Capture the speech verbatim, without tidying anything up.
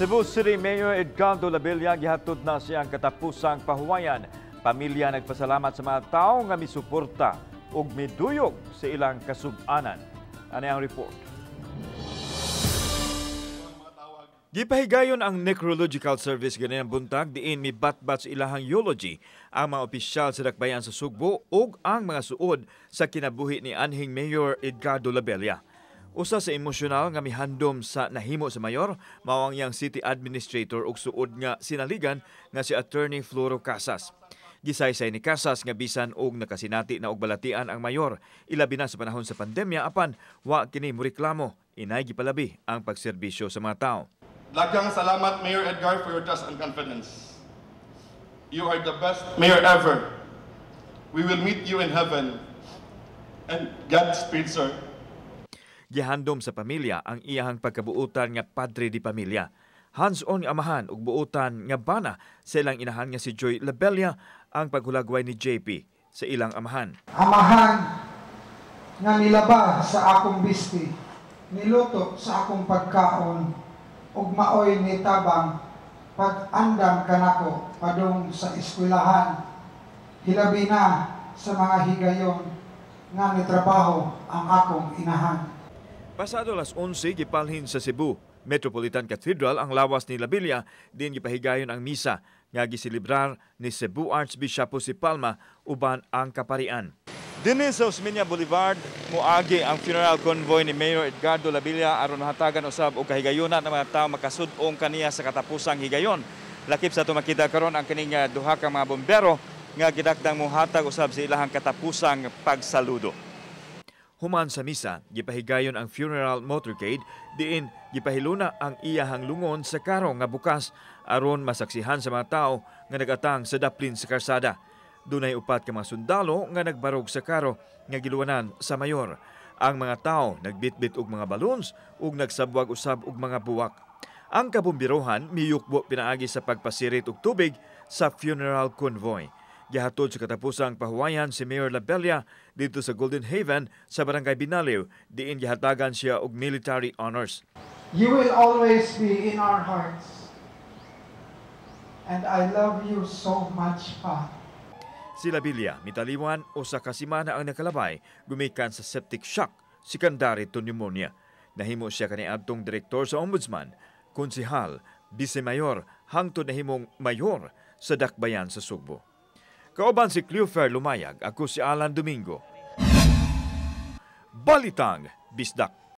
Cebu City Mayor Edgardo Labella gihatod na siyang katapusang pahuwayan. Pamilya nagpasalamat sa mga tao nga misuporta ug miduyog sa ilang kasub-anan. Ano ang report? Gipahigayon ang necrological service ganyan buntag diin mibatbat sa ilahang eulogy ang mga opisyal sa dakbayan sa Sugbo ug ang mga suod sa kinabuhi ni anhing Mayor Edgardo Labella. Usa sa emosyonal nga mihandom sa nahimo sa mayor, mao ang yang city administrator ug suod nga sinaligan nga si Attorney Floro Casas. Gisaysay ni Casas nga bisan og nakasinati na og balatian ang mayor, ilabi na sa panahon sa pandemya apan wa kini moreklamo, inay gipalabi ang pagserbisyo sa mga tawo. Daghang salamat Mayor Edgar for your trust and confidence. You are the best mayor ever. We will meet you in heaven. And Godspeed, sir. Gihandom sa pamilya ang iyahang pagkabuutan nga padre di pamilya. Hands-on nga amahan ug buutan nga bana sa ilang inahan nga si Joy Labella ang paghulagway ni J P sa ilang amahan. Amahan nga nilaba sa akong bisti, niluto sa akong pagkaon ug maoy ni tabang pag-andam kanako padung sa eskwelahan. Hilabi na sa mga higayon nga nitrabaho ang akong inahan. Pasado alas onse gipalhin sa Cebu Metropolitan Cathedral ang lawas ni Labella, din gipahigayon ang misa nga gisilibrar ni Cebu Archbishop si Palma uban ang kaparian. Dinhi sa Osmeña Boulevard moagi ang funeral convoy ni Mayor Edgardo Labella aron hatagan usab og kahigayonan ang mga tawo makasud-ong kaniya sa katapusang higayon. Lakip sa tumakita karon ang kaning duha ka mga bombero nga gidakdang mohatag usab sa ilahang katapusang pagsaludo. Human sa misa, gipahigayon ang funeral motorcade diin gipahiluna ang iyahang lungon sa karo nga bukas aron masaksihan sa mga tao nga nagatang sa daplin sa karsada. Dunay upat ka mga sundalo nga nagbarog sa karo nga giluwanan sa mayor. Ang mga tao nagbitbit og mga balloons ug nagsabwag usab og mga buwak. Ang kabumbirohan miyukbo pinaagi sa pagpasirit og tubig sa funeral convoy. Gihatod sa katapusang pahuwayan si Mayor Labella dito sa Golden Haven sa Barangay Binaliw, diin gihatagan siya og military honors. You will always be in our hearts. And I love you so much, Pa. Si Labella, mitaliwan o sa kasimana ang nakalabay, gumikan sa septic shock, secondary to pneumonia. Nahimo siya kaniadtong direktor sa ombudsman, konsihal, bisemayor, hangtod nahimong mayor sa dakbayan sa Sugbo. Kauban si Cleofer Lumayag, ako si Alan Domingo. Balitang Bisdak.